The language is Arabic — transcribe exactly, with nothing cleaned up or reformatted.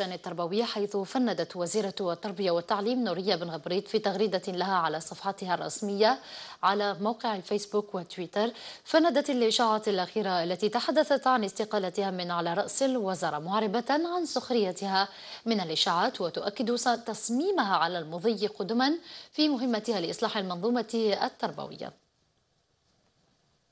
التربوية، حيث فندت وزيرة التربية والتعليم نورية بن غبريط في تغريدة لها على صفحتها الرسمية على موقع الفيسبوك وتويتر، فندت الإشاعات الأخيرة التي تحدثت عن استقالتها من على رأس الوزارة، معربة عن سخريتها من الإشاعات، وتؤكد تصميمها على المضي قدما في مهمتها لإصلاح المنظومة التربوية.